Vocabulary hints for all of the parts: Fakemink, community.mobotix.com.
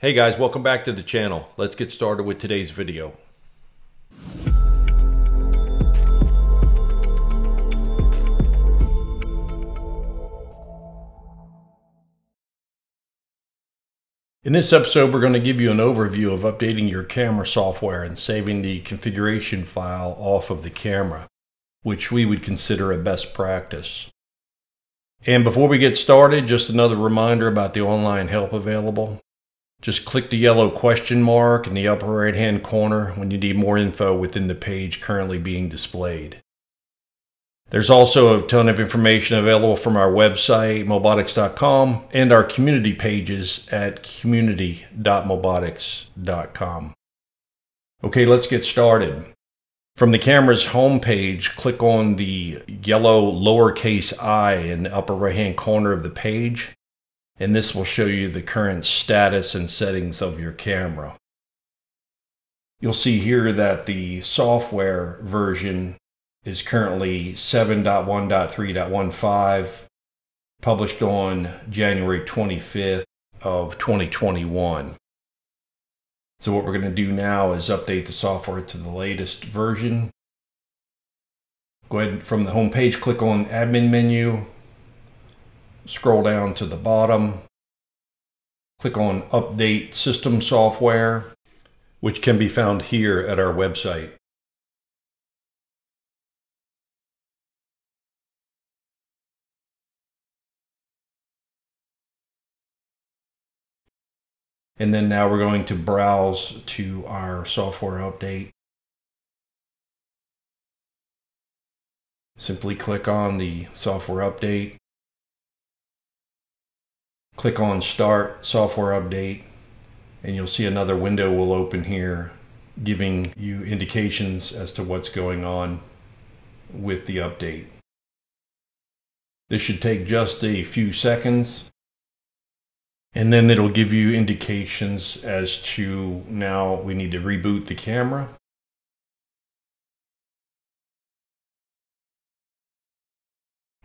Hey guys, welcome back to the channel. Let's get started with today's video. In this episode, we're going to give you an overview of updating your camera software and saving the configuration file off of the camera, which we would consider a best practice. And before we get started, just another reminder about the online help available. Just click the yellow question mark in the upper right hand corner when you need more info within the page currently being displayed. There's also a ton of information available from our website, mobotix.com, and our community pages at community.mobotix.com. Okay, let's get started. From the camera's home page, click on the yellow lowercase I in the upper right hand corner of the page, and this will show you the current status and settings of your camera. You'll see here that the software version is currently 7.1.3.15, published on January 25th of 2021. So what we're going to do now is update the software to the latest version. Go ahead from the home page, click on Admin menu. Scroll down to the bottom, click on Update System Software, which can be found here at our website. And then now we're going to browse to our software update. Simply click on the software update. Click on Start Software Update, and you'll see another window will open here giving you indications as to what's going on with the update. This should take just a few seconds, and then it'll give you indications as to now we need to reboot the camera.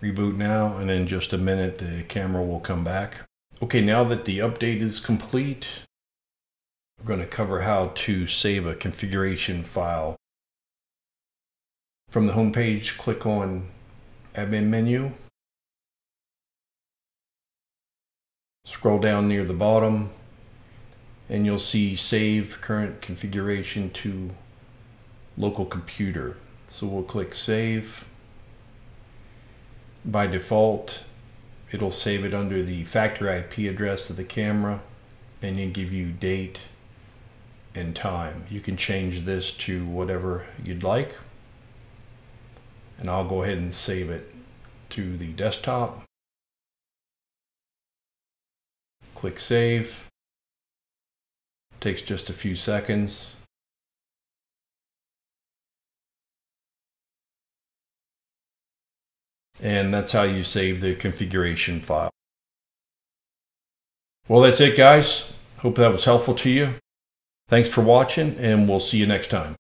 Reboot now, and in just a minute the camera will come back. Okay, now that the update is complete, we're going to cover how to save a configuration file. From the home page, click on Admin menu. Scroll down near the bottom, and you'll see Save Current Configuration to Local Computer. So we'll click Save. By default, it'll save it under the factory IP address of the camera and then give you date and time. You can change this to whatever you'd like. And I'll go ahead and save it to the desktop. Click Save. Takes just a few seconds. And that's how you save the configuration file. Well, that's it, guys. Hope that was helpful to you. Thanks for watching, and we'll see you next time.